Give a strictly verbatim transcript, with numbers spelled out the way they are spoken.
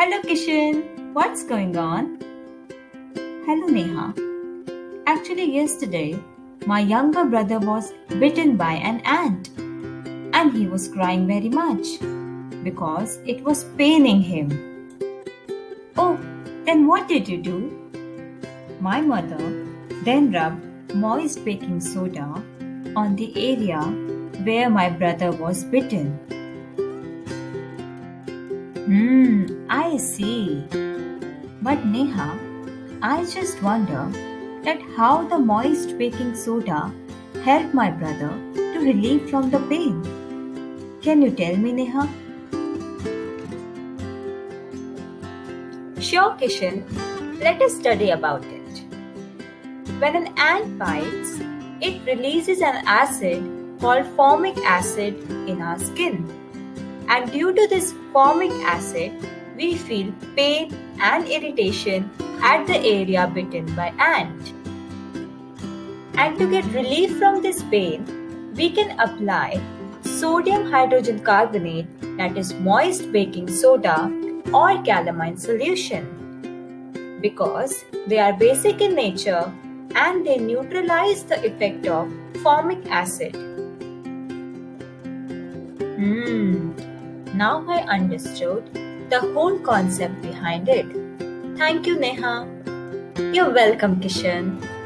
Hello Kishan, what's going on? Hello Neha. Actually yesterday, my younger brother was bitten by an ant and he was crying very much because it was paining him. Oh, then what did you do? My mother then rubbed moist baking soda on the area where my brother was bitten. Hmm, I see. But Neha, I just wonder that how the moist baking soda helped my brother to relieve from the pain. Can you tell me, Neha? Sure, Kishan. Let us study about it. When an ant bites, it releases an acid called formic acid in our skin. And due to this formic acid, we feel pain and irritation at the area bitten by ant. And to get relief from this pain, we can apply sodium hydrogen carbonate, that is moist baking soda or calamine solution. Because they are basic in nature, and they neutralize the effect of formic acid. Hmm, now I understood the whole concept behind it. Thank you, Neha. You're welcome, Kishan.